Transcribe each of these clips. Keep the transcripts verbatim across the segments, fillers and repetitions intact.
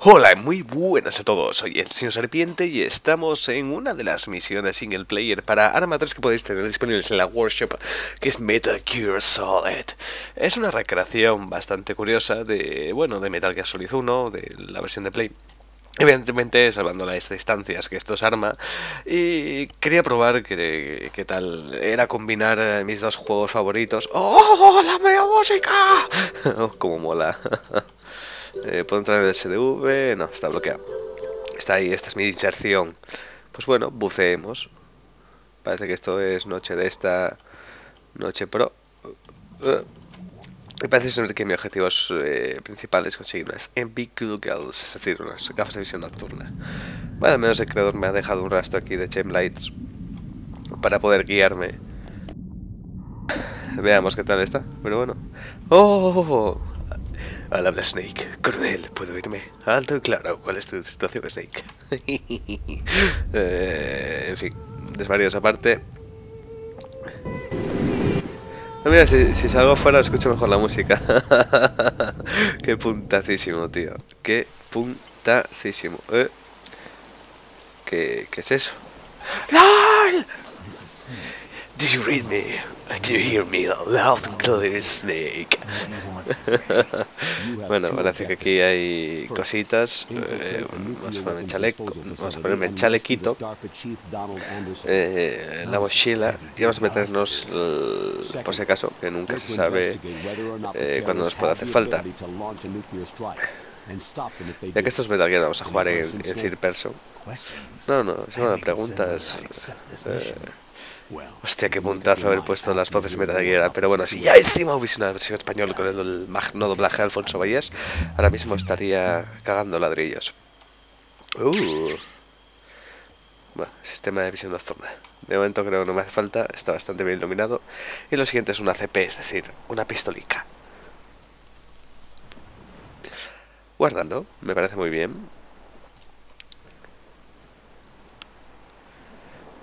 Hola, muy buenas a todos, soy el señor Serpiente y estamos en una de las misiones single player para Arma tres que podéis tener disponibles en la workshop, que es Metal Gear Solid. Es una recreación bastante curiosa de, bueno, de Metal Gear Solid uno, de la versión de Play. Evidentemente, salvando las distancias que esto es Arma, y quería probar qué que tal era combinar mis dos juegos favoritos. ¡Oh, la mea música! ¡Cómo mola! Eh, ¿Puedo entrar en el S D V? No, está bloqueado. Está ahí, esta es mi inserción. Pues bueno, buceemos. Parece que esto es noche de esta... Noche pro. Uh, me parece que mi objetivo es, eh, principal es conseguir unas M P Q Girls, es decir, unas gafas de visión nocturna. Bueno, al menos el creador me ha dejado un rastro aquí de Chemelights para poder guiarme. Veamos qué tal está, pero bueno. ¡Oh! Al habla Snake. Coronel, ¿puedo irme? Alto y claro, ¿cuál es tu situación, Snake? eh, en fin, desvaríos aparte. No, mira, si, si salgo afuera escucho mejor la música. Qué puntacísimo, tío. Qué puntacísimo. Eh. ¿Qué, ¿Qué es eso? ¡Lol! Did you read me? Can you hear me loud and clear, Snake? Bueno, parece que aquí hay cositas. Eh, vamos a ponerme el chaleco, vamos a ponerme el chalequito, eh, la mochila, y vamos a meternos, el, por si acaso, que nunca se sabe eh, cuándo nos puede hacer falta. Ya que esto es Metal Gear, vamos a jugar en, en third person. No, no, son preguntas. Eh, Hostia, qué puntazo haber puesto las voces de Metal Gear, pero bueno, si ya encima hubiese una versión española con el magno doblaje de Alfonso Valles, ahora mismo estaría cagando ladrillos. Uh. Bueno, sistema de visión nocturna. De momento creo que no me hace falta, está bastante bien iluminado. Y lo siguiente es una C P, es decir, una pistolica. Guardando, me parece muy bien.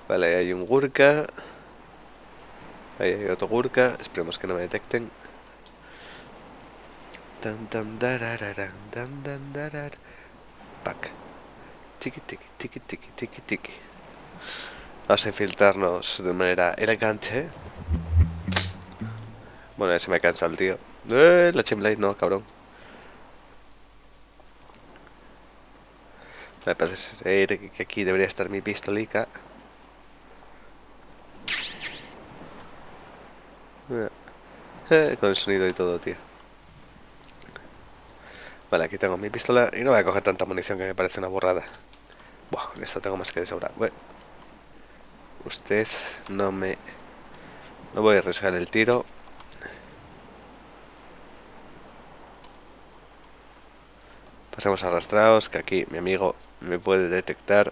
Vale, hay un Gurka. Ahí hay otro Gurka. Esperemos que no me detecten. Tan tan darararán, tan tan darar. Pac. Tiki tiki tiki tiki tiki tiki. Vamos a infiltrarnos de manera elegante. Bueno, ya se me cansa el tío. Eh, la Chemlight no, cabrón. Me parece que aquí debería estar mi pistolica. Eh, con el sonido y todo, tío. Vale, aquí tengo mi pistola y no voy a coger tanta munición que me parece una borrada. Buah, con esto tengo más que de sobra. Bueno, usted no me... No voy a arriesgar el tiro. Pasamos arrastrados, que aquí mi amigo me puede detectar.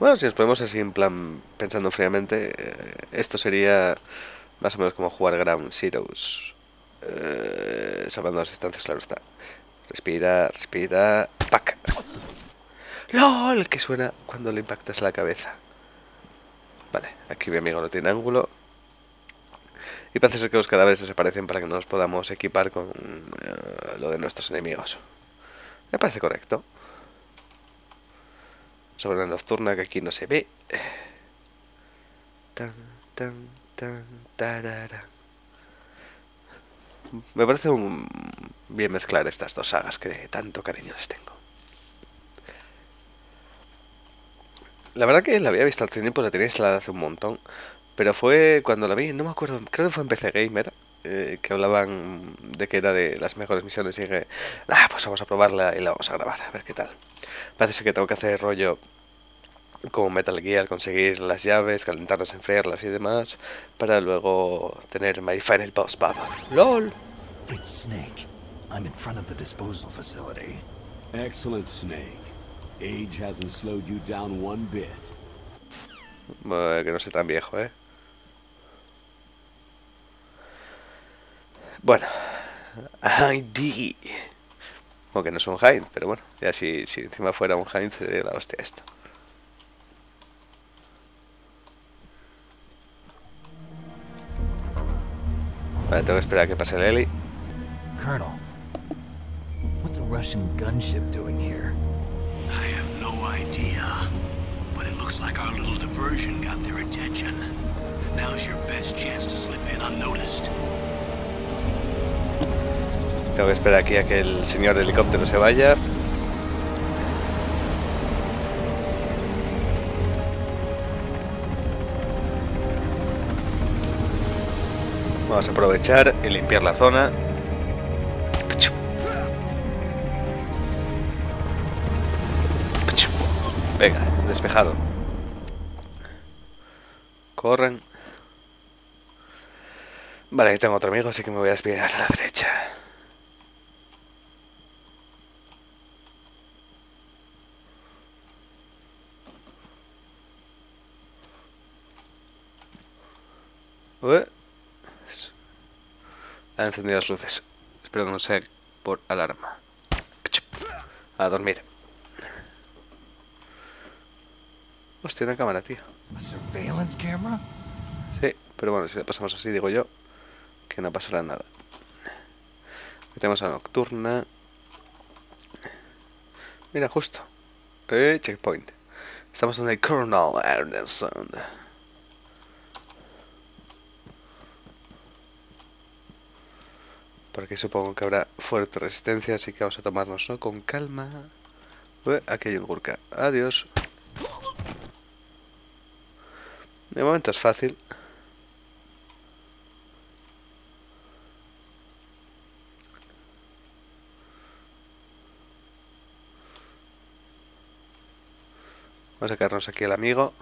Bueno, si nos ponemos así en plan, pensando fríamente, eh, esto sería más o menos como jugar Ground Zeroes. Eh, salvando las distancias, claro está. Respira, respira... ¡Pac! ¡Lol! Que suena cuando le impactas la cabeza. Vale, aquí mi amigo no tiene ángulo. Y parece ser que los cadáveres desaparecen para que nos podamos equipar con eh, lo de nuestros enemigos. Me parece correcto. Sobre la nocturna que aquí no se ve. Tan, tan, tan, tarara. Me parece un... bien mezclar estas dos sagas que de tanto cariño les tengo. La verdad que la había visto al tiempo, la tenía instalada hace un montón. Pero fue cuando la vi, no me acuerdo, creo que fue en P C Gamer. Eh, que hablaban de que era de las mejores misiones y dije, ah, pues vamos a probarla y la vamos a grabar, a ver qué tal. Parece que tengo que hacer rollo como Metal Gear, conseguir las llaves, calentarlas, enfriarlas y demás, para luego tener my final boss battle. ¡Lol! It's Snake. I'm in front of the disposal facility. Excellent, Snake. Age hasn't slowed you down one bit. Bueno, que no sé tan viejo, ¿eh? Bueno, I D. Aunque no es un Heinz, pero bueno, ya si, si encima fuera un Heinz sería la hostia esto. Vale, tengo que esperar a que pase el heli. Colonel, Russian gunship doing here? I have no idea, but it looks like our little diversion got their attention. Now's your best chance to slip in unnoticed. Tengo que esperar aquí a que el señor del helicóptero se vaya. Vamos a aprovechar y limpiar la zona. Venga, despejado. Corren. Vale, ahí tengo otro amigo, así que me voy a desviar a la derecha. Ué. Ha encendido las luces. Espero que no sea por alarma. A dormir. Hostia, una cámara, tío. Sí, pero bueno, si la pasamos así, digo yo, que no pasará nada. Metemos a la nocturna. Mira, justo. Eh, checkpoint. Estamos en el Colonel Ernest Sand. Porque supongo que habrá fuerte resistencia, así que vamos a tomarnos, ¿no? Con calma. Ué, aquí hay un gurka. Adiós. De momento es fácil. Vamos a sacarnos aquí al amigo.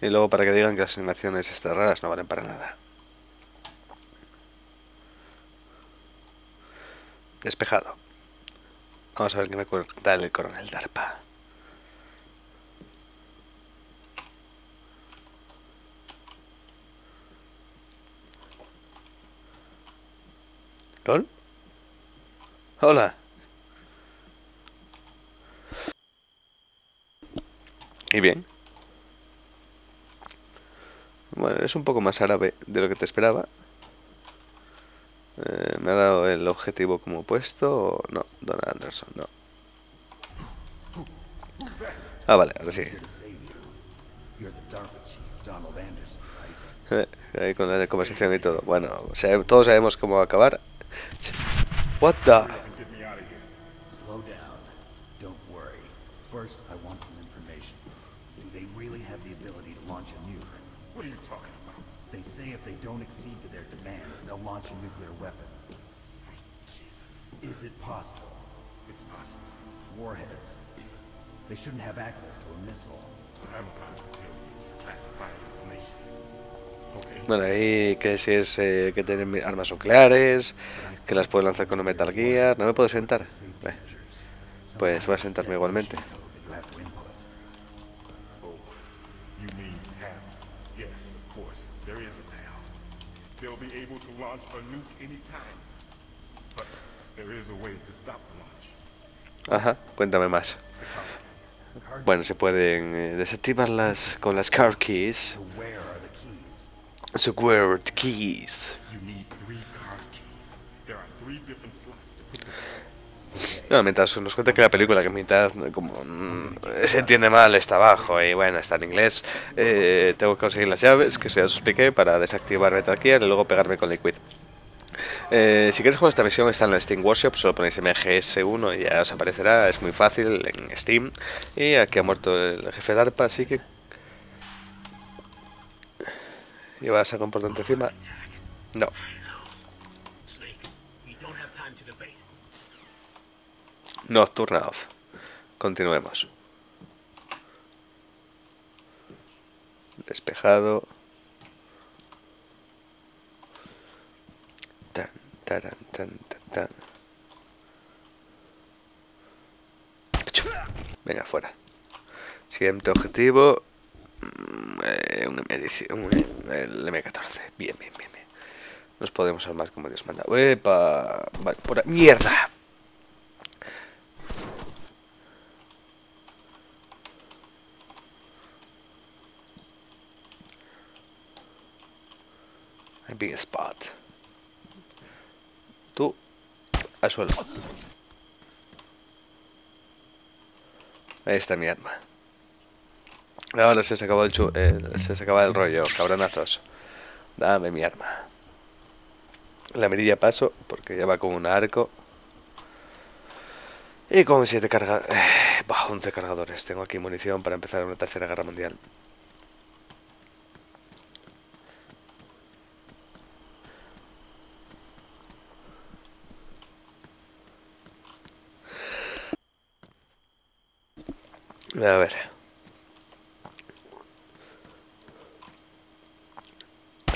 Y luego para que digan que las animaciones estas raras no valen para nada. Despejado. Vamos a ver qué me cuenta el coronel DARPA. ¿Lol? Hola. ¿Y bien? Bueno, es un poco más árabe de lo que te esperaba. Eh, ¿Me ha dado el objetivo como puesto o no? Donald Anderson, no. Ah, vale, ahora sí. Eh, ahí con la conversación y todo. Bueno, o sea, todos sabemos cómo va a acabar. What the... Bueno, ahí que si es eh, que tienen armas nucleares, que las puedo lanzar con un Metal Gear. No me puedo sentar. Eh, pues voy a sentarme igualmente. Ajá, cuéntame más. Bueno, se pueden eh, desactivarlas con las car keys. So where are the keys? No, mientras nos cuenta que la película, que mitad como mmm, se entiende mal, está abajo y bueno, está en inglés. Eh, tengo que conseguir las llaves, que eso ya os expliqué, para desactivar Metal Gear y luego pegarme con Liquid. Eh, si queréis jugar esta misión, está en la Steam Workshop, solo ponéis M G S uno y ya os aparecerá, es muy fácil en Steam. Y aquí ha muerto el jefe DARPA, así que... ¿Llevas algo importante encima? No. Nocturna off. Continuemos. Despejado. Tan, taran, tan, tan, tan. Venga, fuera. Siguiente objetivo. Eh, un M dieciocho, un, el M catorce. Bien, bien, bien, bien. Nos podemos armar como Dios manda. ¡Epa! Vale, por ahí. ¡Mierda! I'm being spot. Tú, al suelo. Ahí está mi arma. Ahora se acabó el, chu eh, se acaba el rollo, cabronazos. Dame mi arma. La mirilla paso, porque ya va con un arco. Y con siete cargadores. Eh, bajo once cargadores. Tengo aquí munición para empezar una tercera guerra mundial. A ver.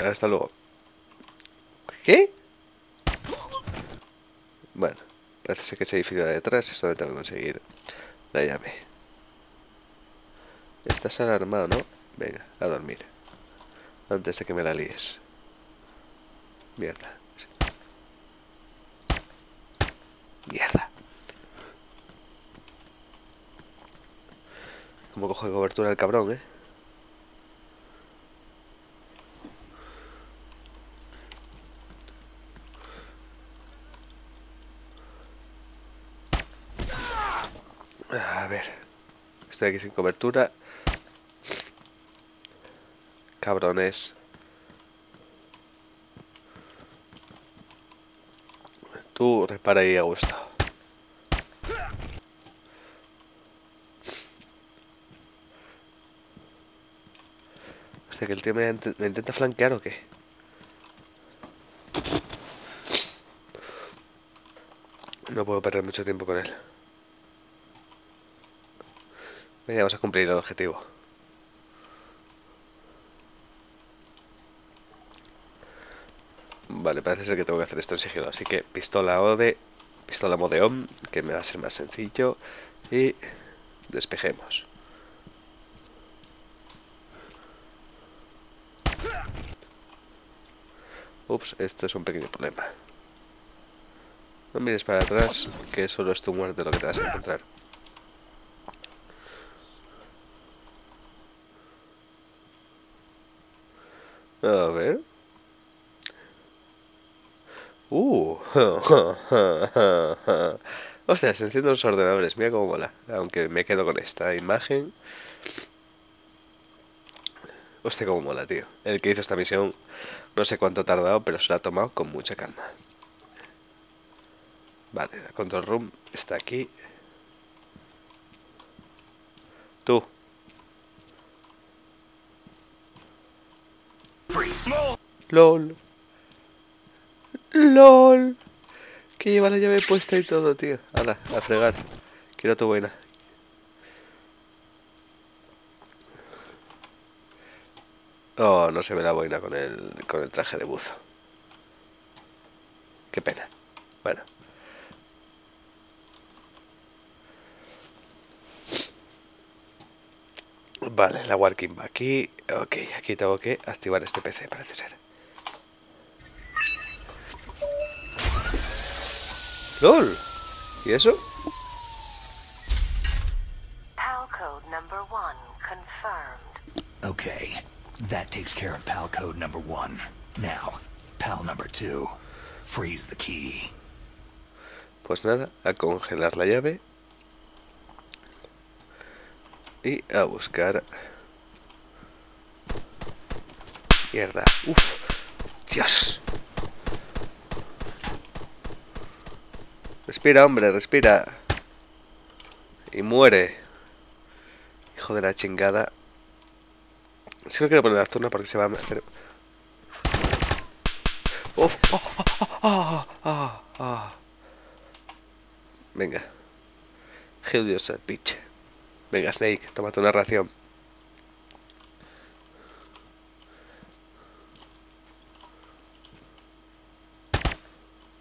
Hasta luego. ¿Qué? Bueno, parece que ese edificio de detrás es donde tengo que conseguir la llave. Estás alarmado, ¿no? Venga, a dormir. Antes de que me la líes. Mierda. Mierda. Como cojo de cobertura el cabrón, ¿eh? A ver. Estoy aquí sin cobertura. Cabrones. Tú repara ahí a gusto. Hostia, que el tío me, me intenta flanquear o qué. No puedo perder mucho tiempo con él. Venga, vamos a cumplir el objetivo. Vale, parece ser que tengo que hacer esto en sigilo. Así que pistola O D, pistola Modeón, que me va a ser más sencillo. Y despejemos. Ups, esto es un pequeño problema. No mires para atrás, que solo es tu muerte lo que te vas a encontrar. A ver. Uh. Hostia, se encienden los ordenadores. Mira cómo mola. Aunque me quedo con esta imagen. Hostia, cómo mola, tío. El que hizo esta misión, no sé cuánto ha tardado, pero se la ha tomado con mucha calma. Vale, la control room está aquí. Tú. LOL. LOL. Que lleva la llave puesta y todo, tío. Hala, a fregar. Quiero tu buena. Oh, no se ve la boina con el, con el traje de buzo. Qué pena. Bueno. Vale, la walking va aquí. Ok, aquí tengo que activar este P C, parece ser. ¡Lol! ¿Y eso? P A L code number one confirmed. Okay. That takes care of P A L code number one. Now, P A L number two. Freeze the key. Pues nada, a congelar la llave. Y a buscar. Mierda. Uf. Dios. Respira, hombre, respira. Y muere. Hijo de la chingada. Si no quiero poner la zona porque se va a hacer. Uf. Oh, oh, oh, oh, oh. Venga. Heal yourself, bitch. Venga, Snake, tómate una ración.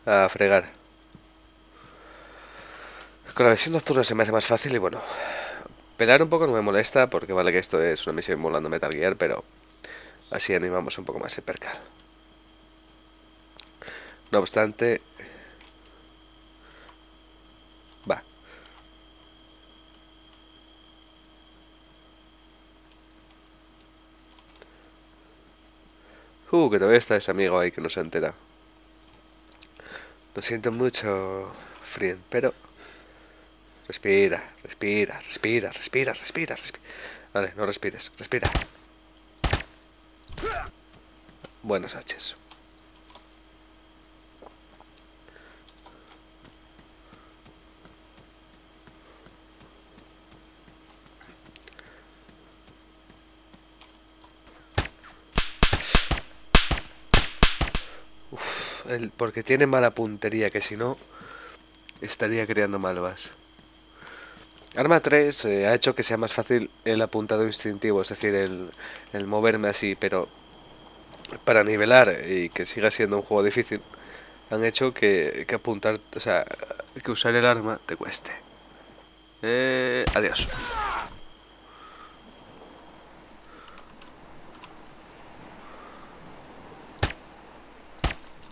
A fregar. Con la misión nocturna se me hace más fácil y bueno. Pelar un poco no me molesta porque vale que esto es una misión volando Metal Gear, pero así animamos un poco más el percal. No obstante... Va. Uh, que todavía está ese amigo ahí que no se entera. Lo siento mucho, friend, pero... Respira, respira, respira, respira, respira, respira. Vale, no respires, respira. Buenas noches. Uf, el, porque tiene mala puntería, que si no estaría creando malvas. Arma tres eh, ha hecho que sea más fácil el apuntado instintivo, es decir, el, el moverme así, pero para nivelar y que siga siendo un juego difícil, han hecho que, que apuntar, o sea, que usar el arma te cueste. Eh, adiós.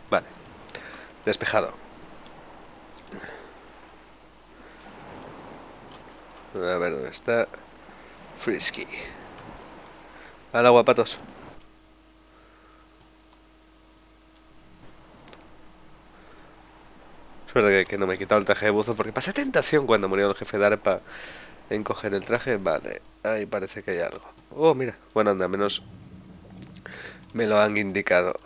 Vale, despejado. A ver dónde está Frisky. Al agua, patos. Suerte que, que no me he quitado el traje de buzo, porque pasé tentación cuando murió el jefe DARPA en coger el traje. Vale, ahí parece que hay algo. Oh, mira, bueno, anda, menos me lo han indicado.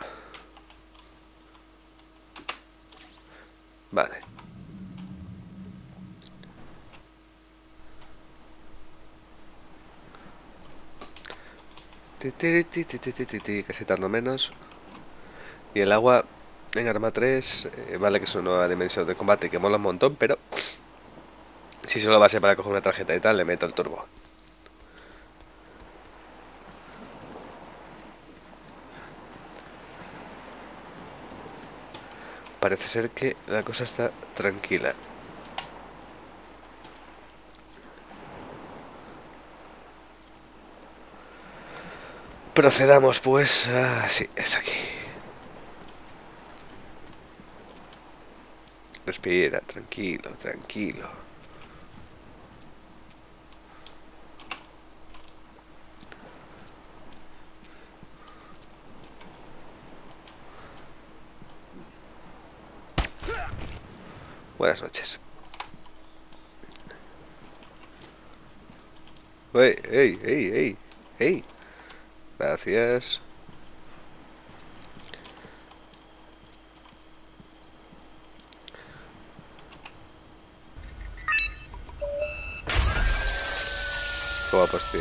Vale. Casi tardo menos. Y el agua en Arma tres, eh, vale que es una nueva dimensión de combate que mola un montón, pero si solo va a ser para coger una tarjeta y tal, le meto el turbo. Parece ser que la cosa está tranquila. Procedamos pues, ah, sí, es aquí. Respira, tranquilo, tranquilo. Buenas noches. Ey, ey, ey, ey, ey. Gracias. Joder, pues tío.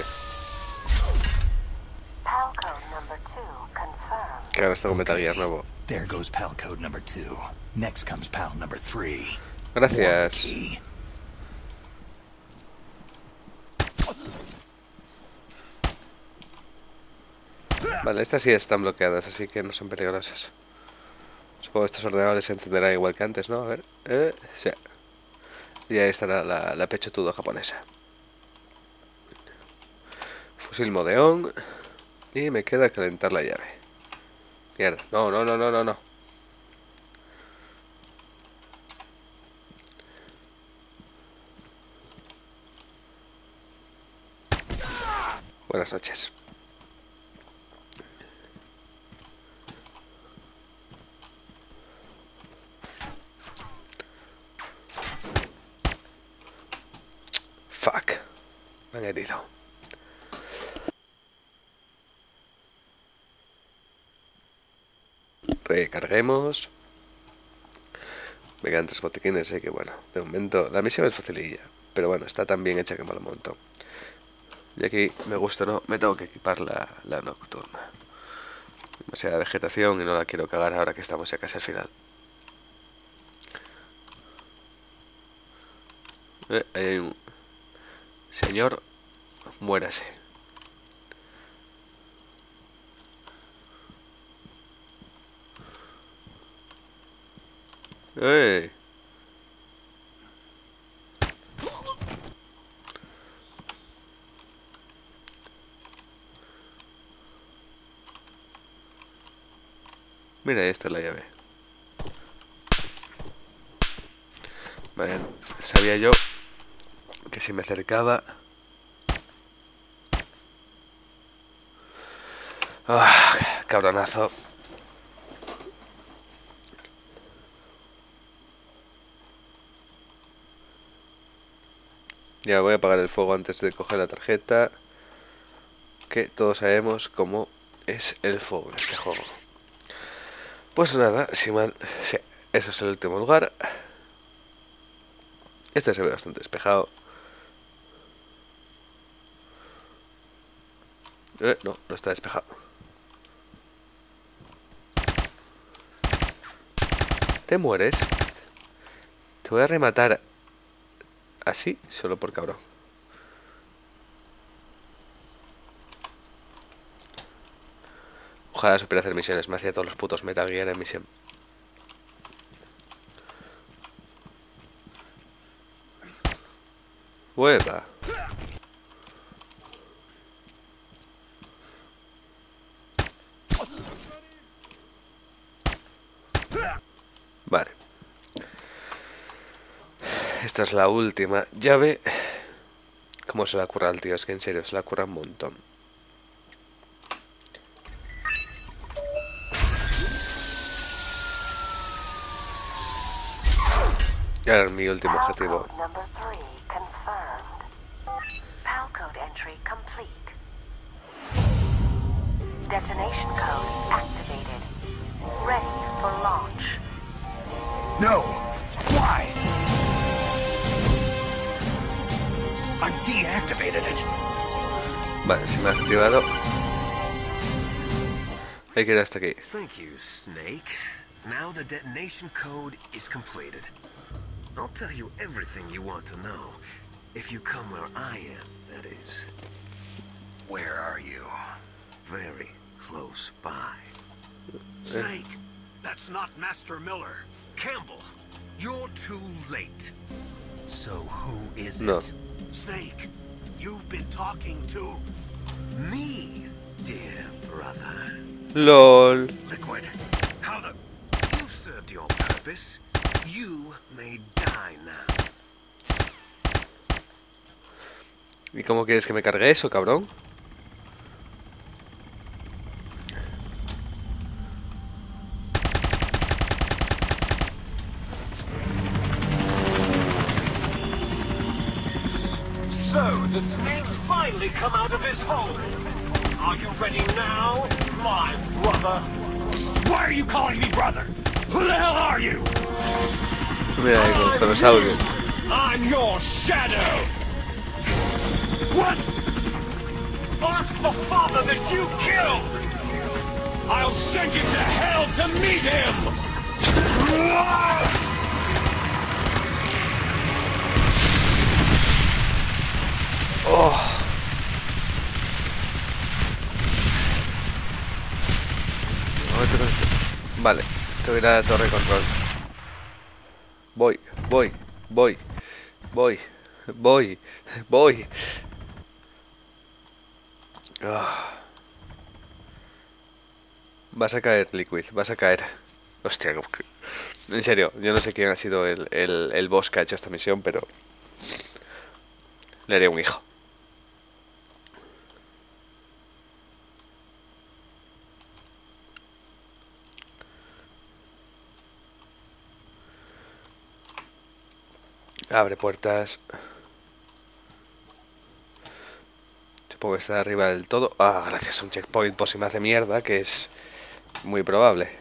Que ahora está con Metal Gear nuevo. Gracias. Vale, estas sí están bloqueadas, así que no son peligrosas. Supongo que estos ordenadores se encenderán igual que antes, ¿no? A ver, eh, sí. Y ahí estará la, la, la pechotudo japonesa. Fusil Modeón. Y me queda calentar la llave. Mierda, no, no, no, no, no, no. Buenas noches. Fuck, me han herido. Recarguemos. Me quedan tres botiquines, así que bueno, de momento la misión es facililla, pero bueno, está tan bien hecha que me lo monto. Y aquí, me gusta o no, me tengo que equipar la, la nocturna. Demasiada vegetación y no la quiero cagar ahora que estamos ya casi al final. Eh, ahí hay un... Señor, muérase. ¡Ey! Mira, ahí está la llave. Vale, sabía yo... que si me acercaba... Ah, cabronazo. Ya voy a apagar el fuego antes de coger la tarjeta, que todos sabemos cómo es el fuego en este juego. Pues nada, si mal... Sí, eso es el último lugar. Este se ve bastante despejado. Eh, no, no está despejado. Te mueres. Te voy a rematar así, solo por cabrón. Ojalá supiera hacer misiones. Me hacía todos los putos Metal Gear en misión. Hueva. Vale. Esta es la última llave. ¿Cómo se la curra al tío? Es que en serio, se la curra un montón. Y ahora es mi último objetivo. Destination code activated. Ready for launch. No. Why? I deactivated it. Vale, se me ha activado. Hay que ir hasta aquí. Thank you, Snake. Now the detonation code is completed. I'll tell you everything you want to know if you come where I am. That is. Where are you? Very close by. Snake, that's not Master Miller. Campbell, you're too late. So who is no. it? Snake, you've been talking to me, dear brother. Lol. Liquid, how the... You've served your purpose. You may die now. ¿Y cómo quieres que me cargue eso, cabrón? The snake's finally come out of his hole. Are you ready now, my brother? Why are you calling me brother? Who the hell are you? I'm, I'm your shadow. What? Ask the father that you killed. I'll send you to hell to meet him. Oh. Vale, te voy a ir a la torre control. Voy, voy, voy, voy, voy, voy. Oh. Vas a caer, Liquid, vas a caer. Hostia, en serio, yo no sé quién ha sido el, el, el boss que ha hecho esta misión, pero le haré un hijo. Abre puertas. Supongo que está arriba del todo. Ah, gracias a un checkpoint por si me hace mierda, que es muy probable.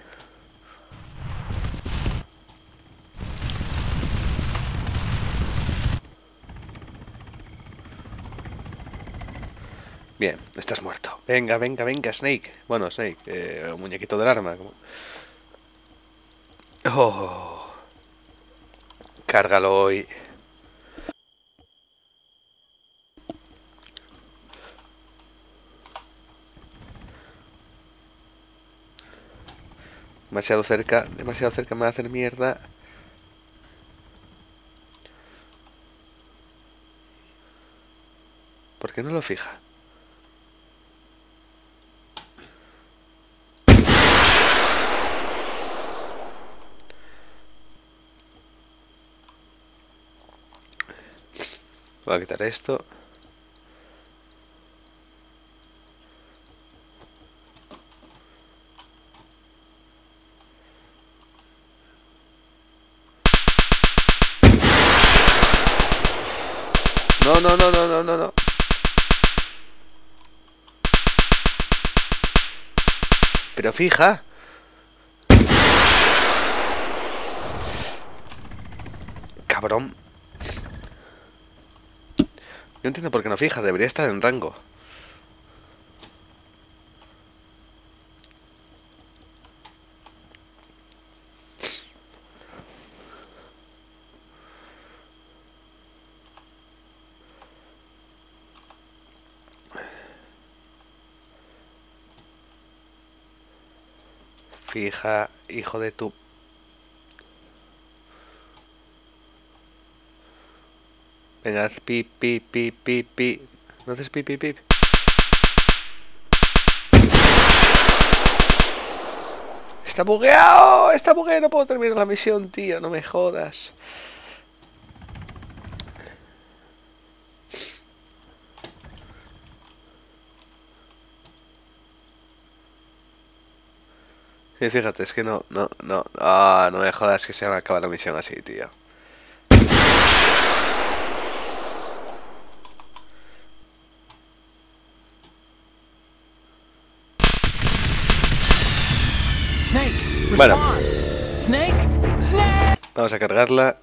Bien, estás muerto. Venga, venga, venga, Snake. Bueno, Snake, eh, un muñequito del arma. Como... Oh. Cárgalo hoy. Demasiado cerca, demasiado cerca me va a hacer mierda. ¿Por qué no lo fija? Voy a quitar esto. no, no, no, no, no, no. Pero fija. Cabrón. No entiendo por qué no fija, debería estar en rango. Fija, hijo de tu... Venga, haz pip, pip, pip, pip, pip. ¿No haces pip, pip, pip? ¡Está bugueado! ¡Está bugueado! No puedo terminar la misión, tío. No me jodas. Y fíjate, es que no, no, no, ah, no me jodas que se me acaba la misión así, tío. Snake, bueno, Snake, Snake. Vamos a cargarla,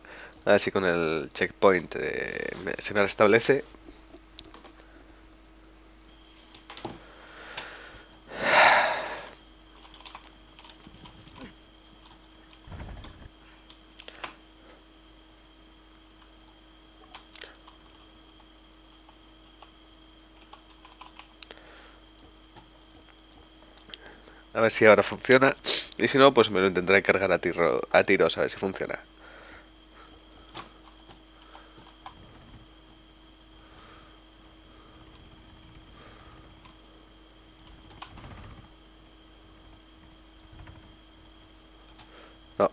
a ver si con el checkpoint eh, se me restablece. A ver si ahora funciona. Y si no, pues me lo intentaré cargar a, tiro, a tiros. A ver si funciona. No.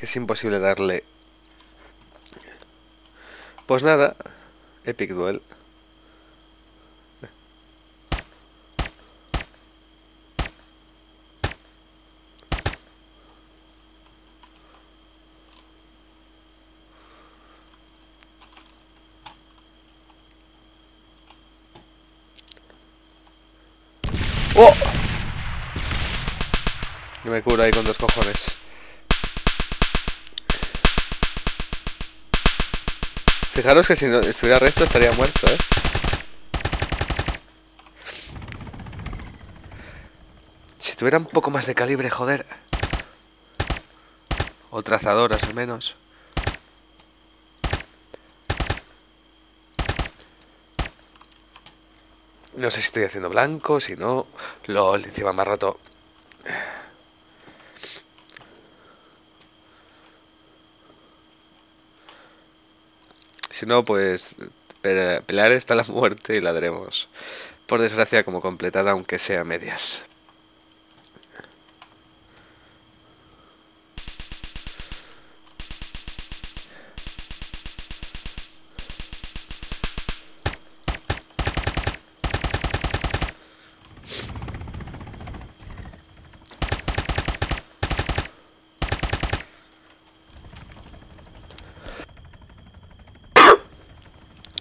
Es imposible darle. Pues nada. Epic Duel. ¡Oh! Yo me curo ahí con dos cojones. Fijaros que si no estuviera recto estaría muerto, ¿eh? Si tuviera un poco más de calibre, joder. O trazadoras, al menos. No sé si estoy haciendo blanco, si no... LOL, encima más rato. Si no, pues... pelear hasta la muerte y la daremos. Por desgracia, como completada, aunque sea a medias.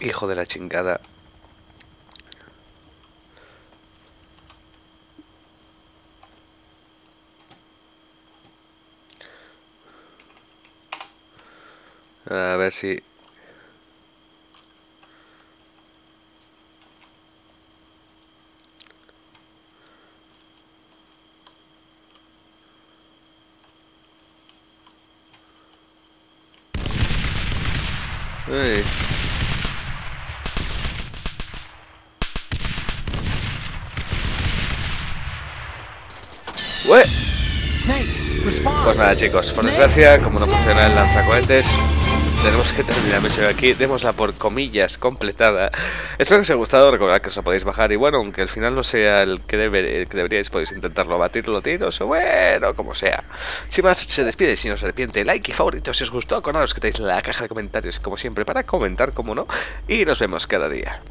Hijo de la chingada. A ver si... Hey. Ué. Pues nada, chicos, por desgracia, como no funciona el lanzacohetes, tenemos que terminar la misión aquí. Démosla por comillas completada. Espero que os haya gustado, recordad que os la podéis bajar. Y bueno, aunque el final no sea el que, deber, el que deberíais, podéis intentarlo, batirlo, tiros o bueno, como sea. Sin más, se despide, si no os arrepiente, like y favorito si os gustó. Acordaos que tenéis en la caja de comentarios, como siempre, para comentar, como no. Y nos vemos cada día.